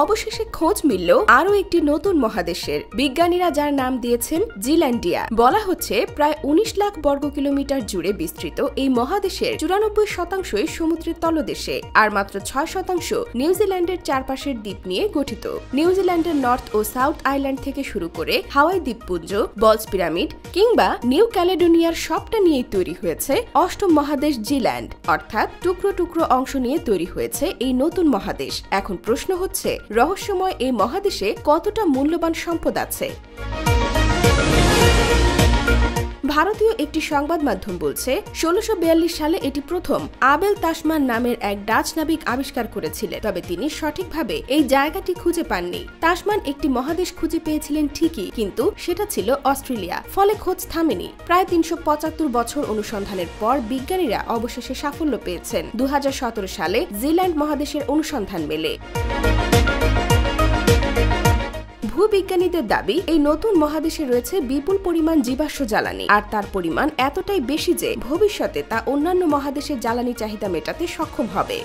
অবশেষে খোঁজ মিলল আরও একটি নতুন মহাদেশের। বিজ্ঞানীরা যার নাম দিয়েছেন জিল্যান্ডিয়া। বলা হচ্ছে প্রায় 19 লাখ বর্গ কিলোমিটার জুড়ে বিস্তৃত এই মহাদেশের 94% সমুদ্রের তলদেশে, আর মাত্র 6% নিউজিল্যান্ডের চারপাশের দ্বীপ নিয়ে গঠিত। নিউজিল্যান্ডের নর্থ ও সাউথ আইল্যান্ড থেকে শুরু করে হাওয়াই দ্বীপপুঞ্জ, বল'স পিরামিড কিংবা নিউ ক্যালেডোনিয়ার সবটা নিয়েই তৈরি হয়েছে অষ্টম মহাদেশ জিল্যান্ড, অর্থাৎ টুকরো টুকরো অংশ নিয়ে তৈরি হয়েছে এই নতুন মহাদেশ। এখন প্রশ্ন হচ্ছে, রহস্যময় এই মহাদেশে কতটা মূল্যবান সম্পদ আছে? ভারতীয় একটি সংবাদ মাধ্যম বলছে, 1642 সালে এটি প্রথম আবেল তাসমান নামের এক ডাচ নাবিক আবিষ্কার করেছিলেন, তবে তিনি সঠিকভাবে এই জায়গাটি খুঁজে পাননি। তাসমান একটি মহাদেশ খুঁজে পেয়েছিলেন ঠিকই, কিন্তু সেটা ছিল অস্ট্রেলিয়া। ফলে খোঁজ থামেনি। প্রায় 375 বছর অনুসন্ধানের পর বিজ্ঞানীরা অবশেষে সাফল্য পেয়েছেন। 2017 সালে জিল্যান্ড মহাদেশের অনুসন্ধান মেলে। ভূবিজ্ঞানীদের দাবি, এই নতুন মহাদেশে রয়েছে বিপুল পরিমাণ জীবাশ্ম জ্বালানি, আর তার পরিমাণ এতটাই বেশি যে ভবিষ্যতে তা অন্যান্য মহাদেশের জ্বালানি চাহিদা মেটাতে সক্ষম হবে।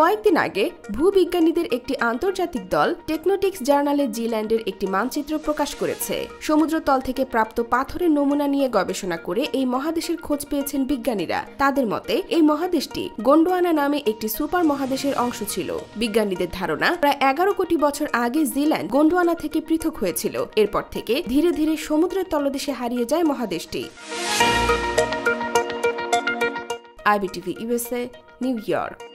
কয়েকদিন আগে ভূবিজ্ঞানীদের একটি আন্তর্জাতিক দল টেকনোটিক্স জার্নালে জিল্যান্ডের একটি মানচিত্র প্রকাশ করেছে। সমুদ্রতল থেকে প্রাপ্ত পাথরের নমুনা নিয়ে গবেষণা করে এই মহাদেশের খোঁজ পেয়েছেন বিজ্ঞানীরা। তাদের মতে এই মহাদেশটি গন্ডোয়ানা নামে একটি সুপার মহাদেশের অংশ ছিল। বিজ্ঞানীদের ধারণা, প্রায় 11 কোটি বছর আগে জিল্যান্ড গন্ডোয়ানা থেকে পৃথক হয়েছিল। এরপর থেকে ধীরে ধীরে সমুদ্রের তলদেশে হারিয়ে যায় মহাদেশটি। IBTV USA, নিউ ইয়র্ক।